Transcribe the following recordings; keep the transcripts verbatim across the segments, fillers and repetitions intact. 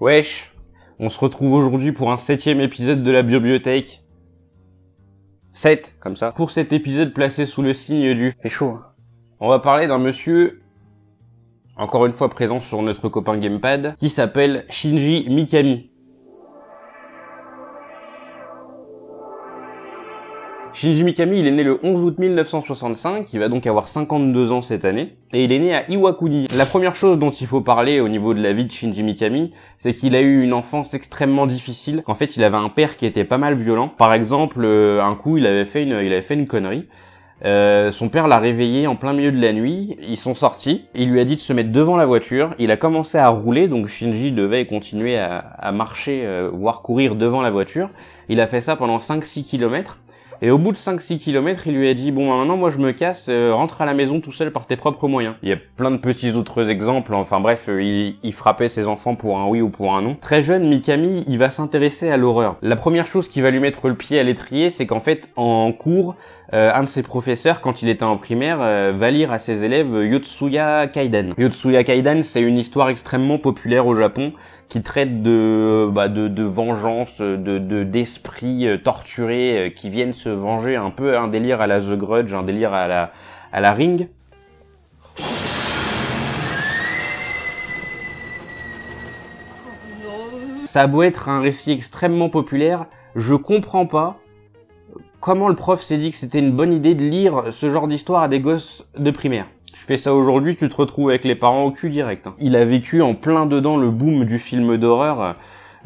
Wesh, on se retrouve aujourd'hui pour un septième épisode de la bibliothèque. sept, comme ça. Pour cet épisode placé sous le signe du fait chaud, hein. On va parler d'un monsieur, encore une fois présent sur notre copain Gamepad, qui s'appelle Shinji Mikami. Shinji Mikami, il est né le onze août mille neuf cent soixante-cinq, il va donc avoir cinquante-deux ans cette année, et il est né à Iwakuni. La première chose dont il faut parler au niveau de la vie de Shinji Mikami, c'est qu'il a eu une enfance extrêmement difficile. En fait, il avait un père qui était pas mal violent. Par exemple, un coup, il avait fait une, il avait fait une connerie. Euh, son père l'a réveillé en plein milieu de la nuit, ils sont sortis, il lui a dit de se mettre devant la voiture, il a commencé à rouler, donc Shinji devait continuer à, à marcher, euh, voire courir devant la voiture. Il a fait ça pendant cinq six kilomètres, et au bout de cinq six kilomètres, il lui a dit « Bon, bah, maintenant, moi, je me casse, euh, rentre à la maison tout seul par tes propres moyens. » Il y a plein de petits autres exemples, enfin bref, il, il frappait ses enfants pour un oui ou pour un non. Très jeune, Mikami, il va s'intéresser à l'horreur. La première chose qui va lui mettre le pied à l'étrier, c'est qu'en fait, en cours, Euh, un de ses professeurs, quand il était en primaire, euh, va lire à ses élèves euh, Yotsuya Kaidan. Yotsuya Kaidan, c'est une histoire extrêmement populaire au Japon qui traite de, euh, bah, de, de vengeance, de d'esprits de, euh, torturés euh, qui viennent se venger, un peu un délire à la The Grudge, un délire à la, à la Ring. Ça a beau être un récit extrêmement populaire, je comprends pas comment le prof s'est dit que c'était une bonne idée de lire ce genre d'histoire à des gosses de primaire. Tu fais ça aujourd'hui, tu te retrouves avec les parents au cul direct, hein. Il a vécu en plein dedans le boom du film d'horreur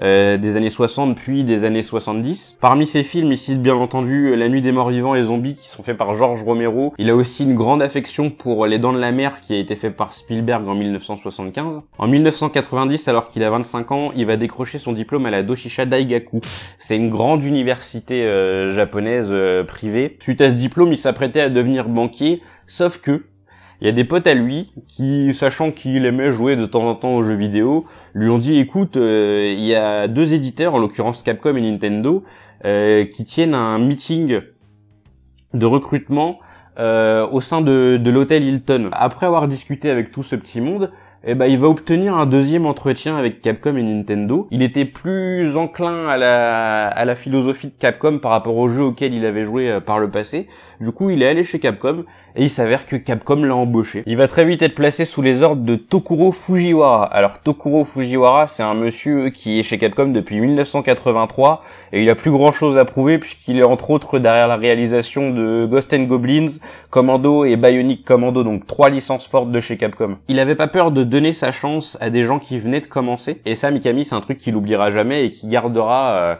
euh, des années soixante puis des années soixante-dix. Parmi ces films, il cite bien entendu La Nuit des Morts Vivants et Zombies qui sont faits par George Romero. Il a aussi une grande affection pour Les Dents de la Mer qui a été fait par Spielberg en mille neuf cent soixante-quinze. En mille neuf cent quatre-vingt-dix, alors qu'il a vingt-cinq ans, il va décrocher son diplôme à la Doshisha Daigaku. C'est une grande université euh, japonaise euh, privée. Suite à ce diplôme, il s'apprêtait à devenir banquier, sauf que il y a des potes à lui qui, sachant qu'il aimait jouer de temps en temps aux jeux vidéo, lui ont dit « Écoute, euh, il y a deux éditeurs, en l'occurrence Capcom et Nintendo, euh, qui tiennent un meeting de recrutement euh, au sein de, de l'hôtel Hilton. » Après avoir discuté avec tout ce petit monde, eh ben, il va obtenir un deuxième entretien avec Capcom et Nintendo. Il était plus enclin à la, à la philosophie de Capcom par rapport aux jeux auxquels il avait joué par le passé. Du coup, il est allé chez Capcom et il s'avère que Capcom l'a embauché. Il va très vite être placé sous les ordres de Tokuro Fujiwara. Alors, Tokuro Fujiwara, c'est un monsieur qui est chez Capcom depuis mille neuf cent quatre-vingt-trois et il a plus grand chose à prouver puisqu'il est entre autres derrière la réalisation de Ghost and Goblins, Commando et Bionic Commando, donc trois licences fortes de chez Capcom. Il avait pas peur de donner sa chance à des gens qui venaient de commencer. Et ça, Mikami, c'est un truc qu'il n'oubliera jamais et qui gardera, euh,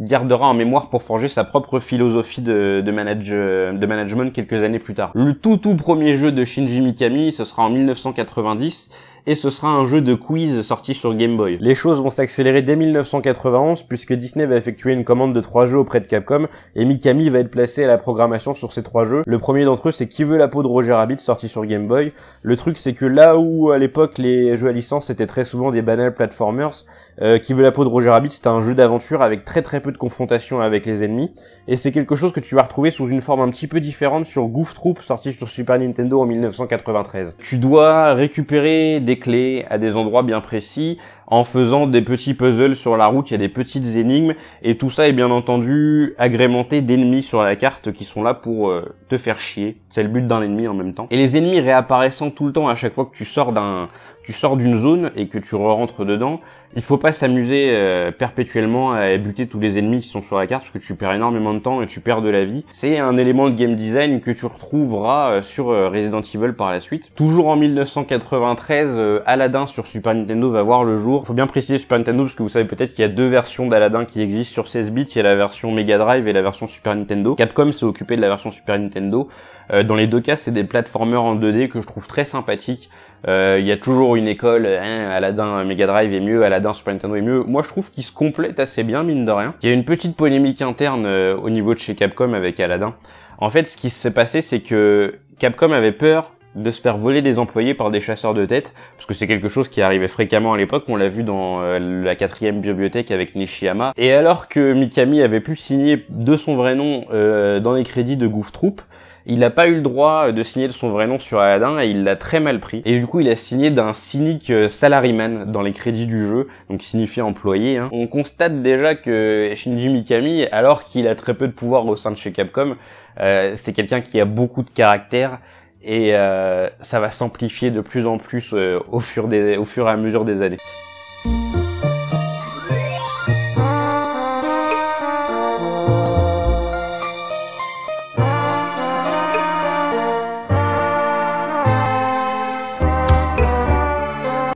gardera en mémoire pour forger sa propre philosophie de, de, manage, de management quelques années plus tard. Le tout tout premier jeu de Shinji Mikami, ce sera en mille neuf cent quatre-vingt-dix, et ce sera un jeu de quiz sorti sur Game Boy. Les choses vont s'accélérer dès mille neuf cent quatre-vingt-onze puisque Disney va effectuer une commande de trois jeux auprès de Capcom et Mikami va être placé à la programmation sur ces trois jeux. Le premier d'entre eux, c'est Qui veut la peau de Roger Rabbit, sorti sur Game Boy. Le truc, c'est que là où à l'époque les jeux à licence étaient très souvent des banals platformers, euh, Qui veut la peau de Roger Rabbit, c'était un jeu d'aventure avec très très peu de confrontation avec les ennemis, et c'est quelque chose que tu vas retrouver sous une forme un petit peu différente sur Goof Troop, sorti sur Super Nintendo en mille neuf cent quatre-vingt-treize. Tu dois récupérer des clés à des endroits bien précis en faisant des petits puzzles sur la route. Il y a des petites énigmes et tout ça est bien entendu agrémenté d'ennemis sur la carte qui sont là pour euh, te faire chier. C'est le but d'un ennemi en même temps. Et les ennemis réapparaissant tout le temps à chaque fois que tu sors d'un tu sors d'une zone et que tu re-rentres dedans, il faut pas s'amuser euh, perpétuellement à buter tous les ennemis qui sont sur la carte parce que tu perds énormément de temps et tu perds de la vie. C'est un élément de game design que tu retrouveras euh, sur euh, Resident Evil par la suite. Toujours en mille neuf cent quatre-vingt-treize, euh, Aladdin sur Super Nintendo va voir le jour. Faut bien préciser Super Nintendo parce que vous savez peut-être qu'il y a deux versions d'Aladdin qui existent sur seize bits, il y a la version Mega Drive et la version Super Nintendo. Capcom s'est occupé de la version Super Nintendo. Euh, dans les deux cas, c'est des platformers en deux D que je trouve très sympathiques. Il euh, y a toujours une école, hein, Aladdin Mega Drive est mieux, Aladdin Aladdin Super Nintendo est mieux, moi je trouve qu'il se complète assez bien mine de rien. Il y a une petite polémique interne euh, au niveau de chez Capcom avec Aladdin. En fait ce qui s'est passé c'est que Capcom avait peur de se faire voler des employés par des chasseurs de tête, parce que c'est quelque chose qui arrivait fréquemment à l'époque, on l'a vu dans euh, la quatrième bibliothèque avec Nishiyama, et alors que Mikami avait pu signer de son vrai nom euh, dans les crédits de Goof Troop, il n'a pas eu le droit de signer de son vrai nom sur Aladdin et il l'a très mal pris. Et du coup, il a signé d'un cynique salaryman dans les crédits du jeu, donc qui signifie employé. Hein. On constate déjà que Shinji Mikami, alors qu'il a très peu de pouvoir au sein de chez Capcom, euh, c'est quelqu'un qui a beaucoup de caractère, et euh, ça va s'amplifier de plus en plus euh, au, fur des, au fur et à mesure des années.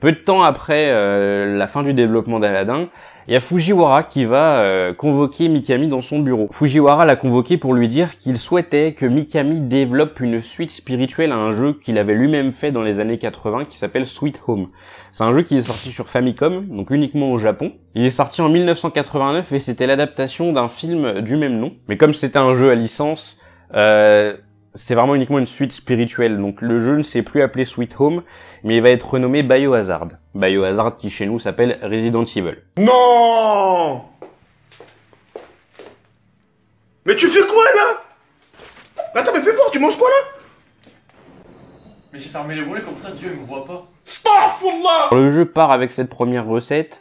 Peu de temps après euh, la fin du développement d'Aladdin, il y a Fujiwara qui va euh, convoquer Mikami dans son bureau. Fujiwara l'a convoqué pour lui dire qu'il souhaitait que Mikami développe une suite spirituelle à un jeu qu'il avait lui-même fait dans les années quatre-vingt qui s'appelle Sweet Home. C'est un jeu qui est sorti sur Famicom, donc uniquement au Japon. Il est sorti en mille neuf cent quatre-vingt-neuf et c'était l'adaptation d'un film du même nom. Mais comme c'était un jeu à licence, euh... c'est vraiment uniquement une suite spirituelle, donc le jeu ne s'est plus appelé Sweet Home, mais il va être renommé Biohazard. Biohazard qui chez nous s'appelle Resident Evil. Non! Mais tu fais quoi là? Attends mais fais fort, tu manges quoi là? Mais j'ai fermé les volets comme ça, Dieu il me voit pas. Starfallah! Le jeu part avec cette première recette,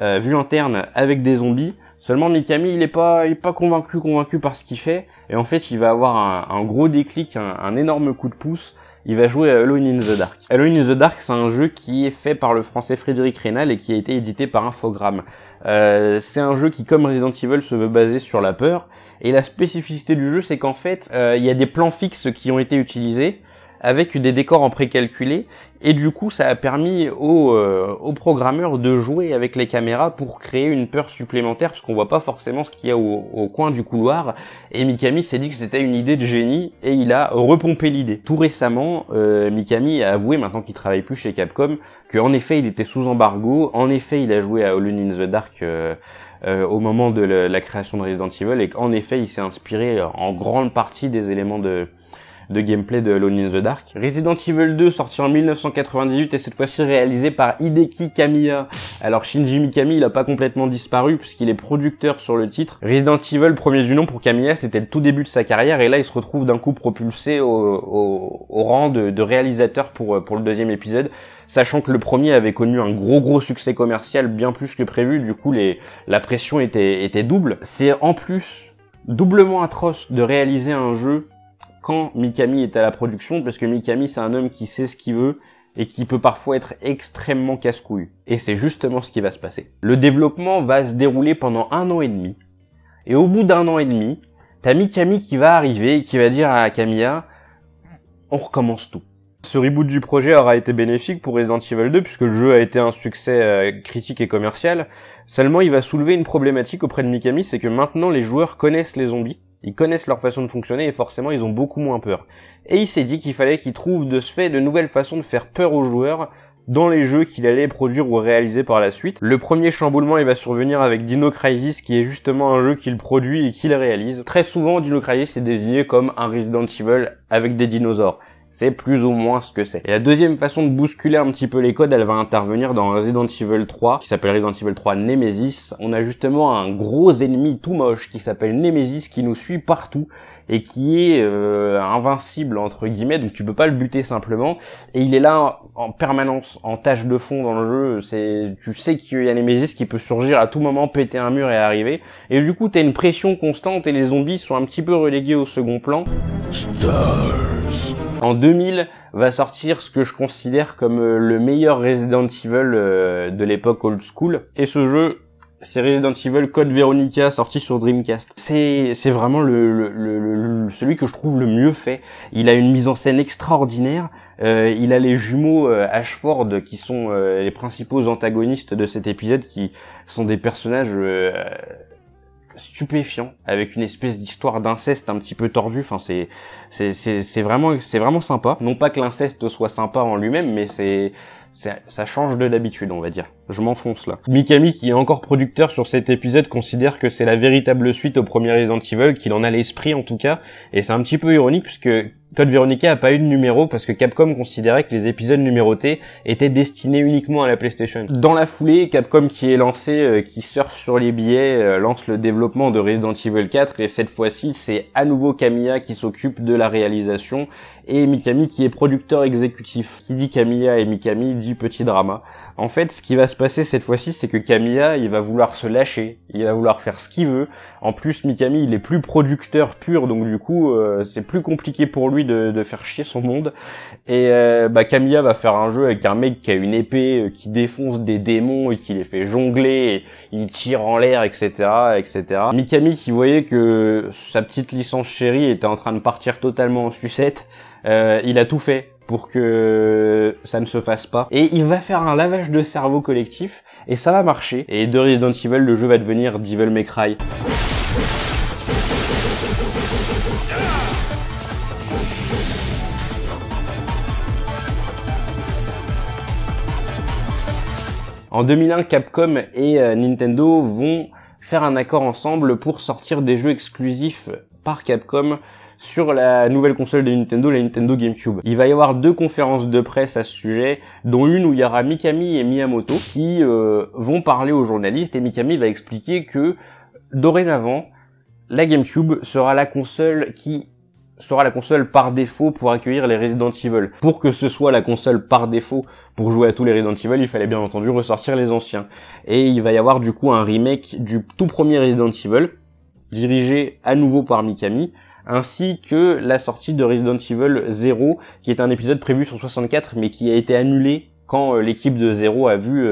euh, vue interne avec des zombies. Seulement Mikami il est pas il est pas convaincu convaincu par ce qu'il fait et en fait il va avoir un, un gros déclic, un, un énorme coup de pouce, il va jouer à Alone in the Dark. Alone in the Dark c'est un jeu qui est fait par le français Frédéric Reynal et qui a été édité par Infogrames. Euh, c'est un jeu qui comme Resident Evil se veut basé sur la peur et la spécificité du jeu c'est qu'en fait euh, il y a des plans fixes qui ont été utilisés avec des décors en précalculé et du coup ça a permis aux, euh, aux programmeurs de jouer avec les caméras pour créer une peur supplémentaire parce qu'on voit pas forcément ce qu'il y a au, au coin du couloir et Mikami s'est dit que c'était une idée de génie et il a repompé l'idée. Tout récemment, euh, Mikami a avoué, maintenant qu'il travaille plus chez Capcom, qu'en effet il était sous embargo, en effet il a joué à Alone in the Dark euh, euh, au moment de le, la création de Resident Evil et qu'en effet il s'est inspiré en grande partie des éléments de... de gameplay de Alone in the Dark. Resident Evil deux sorti en mille neuf cent quatre-vingt-dix-huit et cette fois-ci réalisé par Hideki Kamiya. Alors Shinji Mikami il a pas complètement disparu puisqu'il est producteur sur le titre. Resident Evil premier du nom pour Kamiya c'était le tout début de sa carrière et là il se retrouve d'un coup propulsé au, au, au rang de, de réalisateur pour, pour le deuxième épisode. Sachant que le premier avait connu un gros gros succès commercial bien plus que prévu, du coup les, la pression était, était double. C'est en plus doublement atroce de réaliser un jeu quand Mikami est à la production, parce que Mikami c'est un homme qui sait ce qu'il veut et qui peut parfois être extrêmement casse-couille. Et c'est justement ce qui va se passer. Le développement va se dérouler pendant un an et demi, et au bout d'un an et demi, t'as Mikami qui va arriver et qui va dire à Kamiya « on recommence tout ». Ce reboot du projet aura été bénéfique pour Resident Evil deux puisque le jeu a été un succès euh, critique et commercial, seulement il va soulever une problématique auprès de Mikami, c'est que maintenant les joueurs connaissent les zombies, ils connaissent leur façon de fonctionner et forcément ils ont beaucoup moins peur. Et il s'est dit qu'il fallait qu'il trouve de ce fait de nouvelles façons de faire peur aux joueurs dans les jeux qu'il allait produire ou réaliser par la suite. Le premier chamboulement il va survenir avec Dino Crisis qui est justement un jeu qu'il produit et qu'il réalise. Très souvent Dino Crisis est désigné comme un Resident Evil avec des dinosaures. C'est plus ou moins ce que c'est. Et la deuxième façon de bousculer un petit peu les codes, elle va intervenir dans Resident Evil trois, qui s'appelle Resident Evil trois Nemesis. On a justement un gros ennemi tout moche qui s'appelle Nemesis, qui nous suit partout, et qui est euh, invincible, entre guillemets, donc tu peux pas le buter simplement. Et il est là en permanence, en tâche de fond dans le jeu. C'est, tu sais qu'il y a Nemesis qui peut surgir à tout moment, péter un mur et arriver. Et du coup, t'as une pression constante et les zombies sont un petit peu relégués au second plan. Stars. En deux mille va sortir ce que je considère comme le meilleur Resident Evil de l'époque old school. Et ce jeu, c'est Resident Evil Code Veronica sorti sur Dreamcast. C'est c'est vraiment le, le, le, le celui que je trouve le mieux fait. Il a une mise en scène extraordinaire. Euh, il a les jumeaux euh, Ashford qui sont euh, les principaux antagonistes de cet épisode, qui sont des personnages euh, stupéfiant, avec une espèce d'histoire d'inceste un petit peu tordue. Enfin, c'est c'est c'est c'est vraiment c'est vraiment sympa. Non pas que l'inceste soit sympa en lui-même, mais c'est ça, ça change de d'habitude, on va dire. Je m'enfonce là. Mikami, qui est encore producteur sur cet épisode, considère que c'est la véritable suite au premier Resident Evil, qu'il en a l'esprit en tout cas, et c'est un petit peu ironique puisque Code Veronica a pas eu de numéro parce que Capcom considérait que les épisodes numérotés étaient destinés uniquement à la PlayStation. Dans la foulée, Capcom qui est lancé, euh, qui surfe sur les billets, euh, lance le développement de Resident Evil quatre, et cette fois-ci c'est à nouveau Kamiya qui s'occupe de la réalisation et Mikami qui est producteur exécutif. Qui dit Kamiya et Mikami dit petit drama. En fait, ce qui va se passer cette fois-ci, c'est que Kamiya, il va vouloir se lâcher, il va vouloir faire ce qu'il veut. En plus, Mikami, il est plus producteur pur, donc du coup, euh, c'est plus compliqué pour lui de, de faire chier son monde. Et euh, bah Kamiya va faire un jeu avec un mec qui a une épée, euh, qui défonce des démons et qui les fait jongler, et il tire en l'air, et cetera, et cetera. Mikami, qui voyait que sa petite licence chérie était en train de partir totalement en sucette, euh, il a tout fait pour que ça ne se fasse pas. Et il va faire un lavage de cerveau collectif, et ça va marcher. Et de Resident Evil, le jeu va devenir Devil May Cry. En deux mille un, Capcom et euh, Nintendo vont faire un accord ensemble pour sortir des jeux exclusifs par Capcom sur la nouvelle console de Nintendo, la Nintendo GameCube. Il va y avoir deux conférences de presse à ce sujet, dont une où il y aura Mikami et Miyamoto qui euh, vont parler aux journalistes, et Mikami va expliquer que dorénavant, la GameCube sera la console qui sera la console par défaut pour accueillir les Resident Evil. Pour que ce soit la console par défaut pour jouer à tous les Resident Evil, il fallait bien entendu ressortir les anciens. Et il va y avoir du coup un remake du tout premier Resident Evil, dirigé à nouveau par Mikami, ainsi que la sortie de Resident Evil zéro, qui est un épisode prévu sur soixante-quatre, mais qui a été annulé quand l'équipe de Zero a vu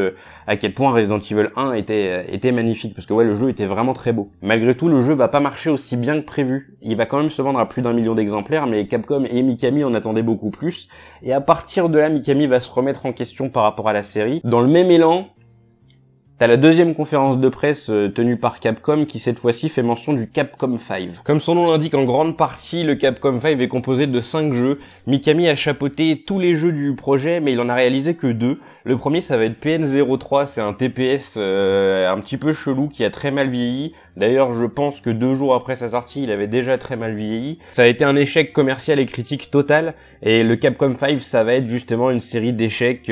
à quel point Resident Evil un était était magnifique, parce que ouais, le jeu était vraiment très beau. Malgré tout, le jeu va pas marcher aussi bien que prévu. Il va quand même se vendre à plus d'un million d'exemplaires, mais Capcom et Mikami en attendaient beaucoup plus, et à partir de là, Mikami va se remettre en question par rapport à la série. Dans le même élan, t'as la deuxième conférence de presse tenue par Capcom qui cette fois-ci fait mention du Capcom cinq. Comme son nom l'indique, en grande partie, le Capcom cinq est composé de cinq jeux. Mikami a chapeauté tous les jeux du projet, mais il en a réalisé que deux. Le premier, ça va être P N zéro trois, c'est un T P S euh, un petit peu chelou qui a très mal vieilli. D'ailleurs, je pense que deux jours après sa sortie, il avait déjà très mal vieilli. Ça a été un échec commercial et critique total, et le Capcom cinq, ça va être justement une série d'échecs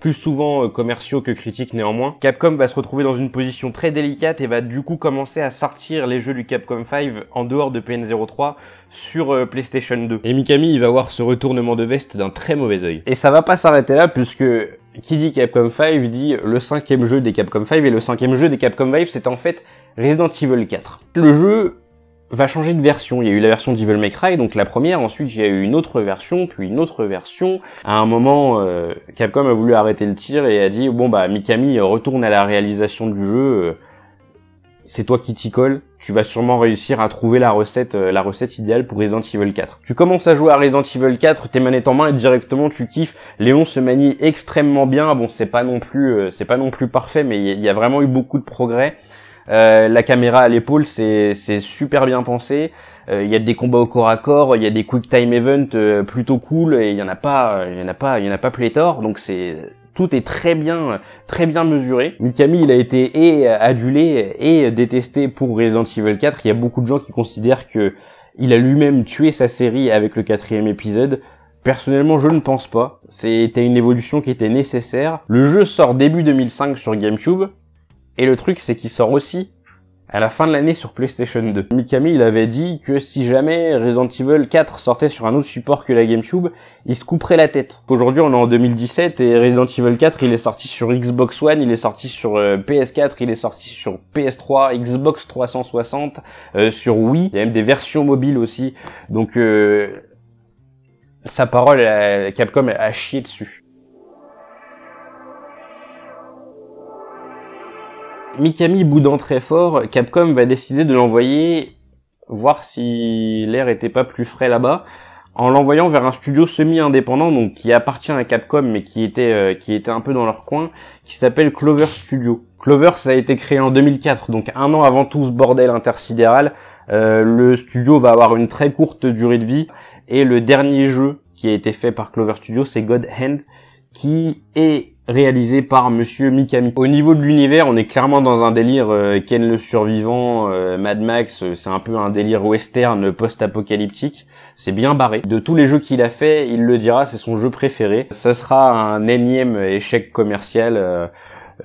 plus souvent commerciaux que critiques néanmoins. Capcom va se retrouver dans une position très délicate et va du coup commencer à sortir les jeux du Capcom cinq en dehors de P N zéro trois sur PlayStation deux. Et Mikami, il va voir ce retournement de veste d'un très mauvais œil. Et ça va pas s'arrêter là, puisque qui dit Capcom cinq dit le cinquième jeu des Capcom cinq, et le cinquième jeu des Capcom cinq, c'est en fait Resident Evil quatre. Le jeu va changer de version. Il y a eu la version Devil May Cry, donc la première, ensuite il y a eu une autre version, puis une autre version. À un moment, euh, Capcom a voulu arrêter le tir et a dit « Bon bah, Mikami, retourne à la réalisation du jeu, c'est toi qui t'y colle, tu vas sûrement réussir à trouver la recette euh, la recette idéale pour Resident Evil quatre. » Tu commences à jouer à Resident Evil quatre, t'es manettes en main et directement tu kiffes. Léon se manie extrêmement bien, bon c'est pas non plus euh, c'est pas non plus parfait, mais il y, y a vraiment eu beaucoup de progrès. Euh, la caméra à l'épaule, c'est c'est super bien pensé. Il euh, y a des combats au corps à corps, il y a des quick time events euh, plutôt cool, et il y en a pas, il y en a pas, il y en a pas pléthore. Donc c'est tout est très bien, très bien mesuré. Mikami, il a été et adulé et détesté pour Resident Evil quatre. Il y a beaucoup de gens qui considèrent que il a lui-même tué sa série avec le quatrième épisode. Personnellement, je ne pense pas. C'était une évolution qui était nécessaire. Le jeu sort début deux mille cinq sur GameCube. Et le truc, c'est qu'il sort aussi à la fin de l'année sur PlayStation deux. Mikami, il avait dit que si jamais Resident Evil quatre sortait sur un autre support que la GameCube, il se couperait la tête. Aujourd'hui, on est en deux mille dix-sept et Resident Evil quatre, il est sorti sur Xbox One, il est sorti sur euh, P S quatre, il est sorti sur P S trois, Xbox trois cent soixante, euh, sur Wii. Il y a même des versions mobiles aussi. Donc, euh, sa parole, euh, Capcom a chié dessus. Mikami boudant très fort, Capcom va décider de l'envoyer voir si l'air était pas plus frais là-bas, en l'envoyant vers un studio semi-indépendant, donc qui appartient à Capcom mais qui était euh, qui était un peu dans leur coin, qui s'appelle Clover Studio. Clover, ça a été créé en deux mille quatre, donc un an avant tout ce bordel intersidéral. Euh, le studio va avoir une très courte durée de vie, et le dernier jeu qui a été fait par Clover Studio, c'est God Hand, qui est réalisé par Monsieur Mikami. Au niveau de l'univers, on est clairement dans un délire euh, Ken le survivant, euh, Mad Max, euh, c'est un peu un délire western post-apocalyptique. C'est bien barré. De tous les jeux qu'il a fait, il le dira, c'est son jeu préféré. Ce sera un énième échec commercial euh,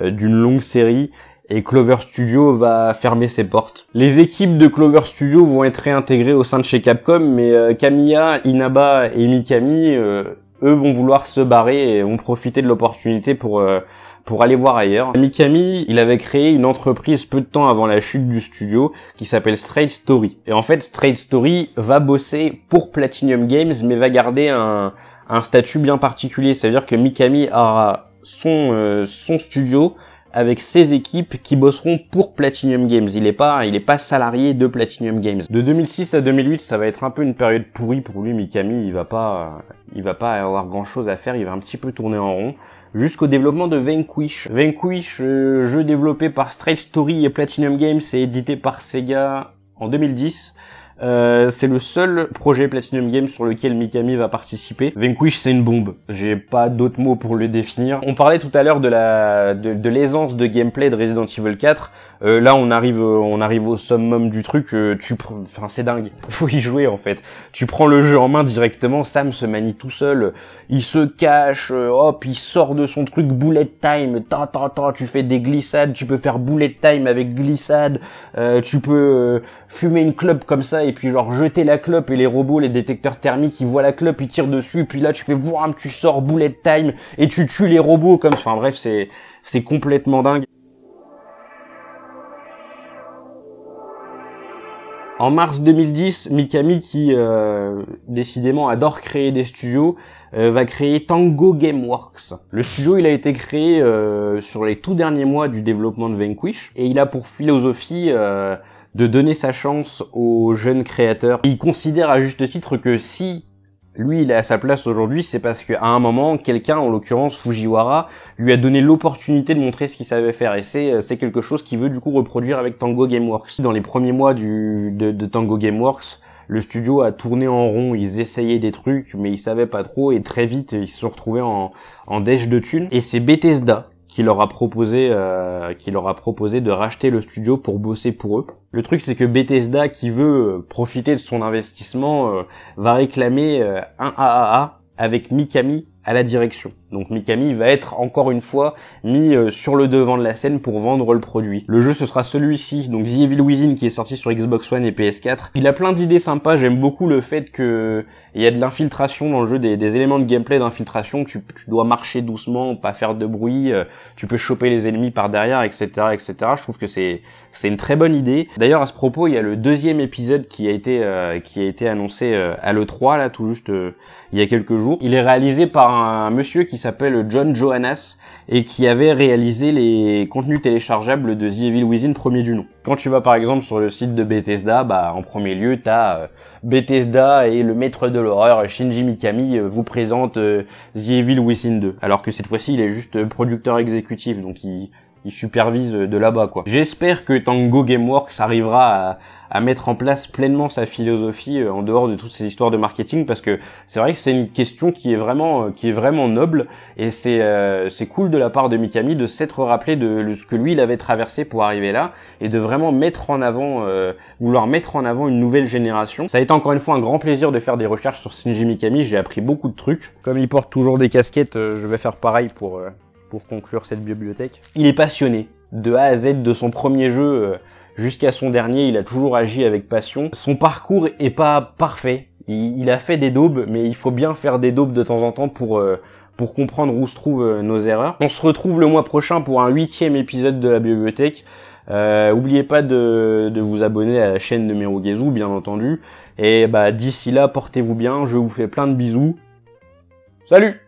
euh, d'une longue série, et Clover Studio va fermer ses portes. Les équipes de Clover Studio vont être réintégrées au sein de chez Capcom, mais euh, Kamiya, Inaba et Mikami... Euh, eux vont vouloir se barrer et vont profiter de l'opportunité pour euh, pour aller voir ailleurs. Mikami, il avait créé une entreprise peu de temps avant la chute du studio qui s'appelle Straight Story. Et en fait, Straight Story va bosser pour Platinum Games, mais va garder un, un statut bien particulier. C'est-à-dire que Mikami aura son euh, son studio avec ses équipes qui bosseront pour Platinum Games. Il est pas, il est pas salarié de Platinum Games. De deux mille six à deux mille huit, ça va être un peu une période pourrie pour lui. Mikami, il va pas, il va pas avoir grand chose à faire. Il va un petit peu tourner en rond. Jusqu'au développement de Vanquish. Vanquish, euh, jeu développé par Straight Story et Platinum Games et édité par Sega en deux mille dix. Euh, c'est le seul projet Platinum Games sur lequel Mikami va participer. Vanquish, c'est une bombe. J'ai pas d'autres mots pour le définir. On parlait tout à l'heure de la de, de l'aisance de gameplay de Resident Evil quatre. Euh, là, on arrive on arrive au summum du truc. Euh, tu enfin c'est dingue. Faut y jouer en fait. Tu prends le jeu en main directement. Sam se manie tout seul. Il se cache. Euh, hop, il sort de son truc bullet time. Tant tant tant. Tu fais des glissades. Tu peux faire bullet time avec glissade. Euh, tu peux euh, fumer une clope comme ça. Et puis genre jeter la clope et les robots, les détecteurs thermiques, ils voient la clope, ils tirent dessus, et puis là tu fais voir, tu sors bullet time et tu tues les robots comme enfin bref, c'est c'est complètement dingue. En mars deux mille dix, Mikami, qui euh, décidément adore créer des studios, euh, va créer Tango Gameworks. Le studio, il a été créé euh, sur les tout derniers mois du développement de Vanquish, et il a pour philosophie euh, de donner sa chance aux jeunes créateurs. Il considère à juste titre que si lui il est à sa place aujourd'hui, c'est parce qu'à un moment, quelqu'un, en l'occurrence Fujiwara, lui a donné l'opportunité de montrer ce qu'il savait faire, et c'est c'est quelque chose qu'il veut du coup reproduire avec Tango Gameworks. Dans les premiers mois du, de, de Tango Gameworks, le studio a tourné en rond, ils essayaient des trucs, mais ils savaient pas trop, et très vite ils se sont retrouvés en, en dèche de thunes, et c'est Bethesda qui leur a proposé, euh, qui leur a proposé de racheter le studio pour bosser pour eux. Le truc, c'est que Bethesda, qui veut profiter de son investissement, euh, va réclamer euh, un triple A avec Mikami à la direction. Donc Mikami va être encore une fois mis euh, sur le devant de la scène pour vendre le produit. Le jeu, ce sera celui-ci, donc The Evil Within, qui est sorti sur Xbox One et P S quatre. Il a plein d'idées sympas, j'aime beaucoup le fait que il y a de l'infiltration dans le jeu, des, des éléments de gameplay d'infiltration, tu, tu dois marcher doucement, pas faire de bruit, euh, tu peux choper les ennemis par derrière, et cetera et cetera. Je trouve que c'est c'est une très bonne idée. D'ailleurs, à ce propos, il y a le deuxième épisode qui a été euh, qui a été annoncé euh, à l'E trois, là, tout juste euh, il y a quelques jours. Il est réalisé par un monsieur qui s'appelle John Johannes et qui avait réalisé les contenus téléchargeables de The Evil Within, premier du nom. Quand tu vas par exemple sur le site de Bethesda, bah en premier lieu t'as euh, Bethesda et le maître de l'horreur Shinji Mikami euh, vous présente euh, The Evil Within deux, alors que cette fois-ci il est juste producteur exécutif, donc il, il supervise de là-bas quoi. J'espère que Tango Gameworks arrivera à à mettre en place pleinement sa philosophie euh, en dehors de toutes ces histoires de marketing, parce que c'est vrai que c'est une question qui est vraiment euh, qui est vraiment noble, et c'est euh, c'est cool de la part de Mikami de s'être rappelé de, de ce que lui il avait traversé pour arriver là, et de vraiment mettre en avant euh, vouloir mettre en avant une nouvelle génération. Ça a été encore une fois un grand plaisir de faire des recherches sur Shinji Mikami, j'ai appris beaucoup de trucs. Comme il porte toujours des casquettes, euh, je vais faire pareil pour euh, pour conclure cette bibliothèque. Il est passionné de A à Z, de son premier jeu euh, jusqu'à son dernier, il a toujours agi avec passion. Son parcours est pas parfait. Il, il a fait des daubes, mais il faut bien faire des daubes de temps en temps pour euh, pour comprendre où se trouvent euh, nos erreurs. On se retrouve le mois prochain pour un huitième épisode de la bibliothèque. Euh, oubliez pas de, de vous abonner à la chaîne de Merugezu, bien entendu. Et bah d'ici là, portez-vous bien. Je vous fais plein de bisous. Salut!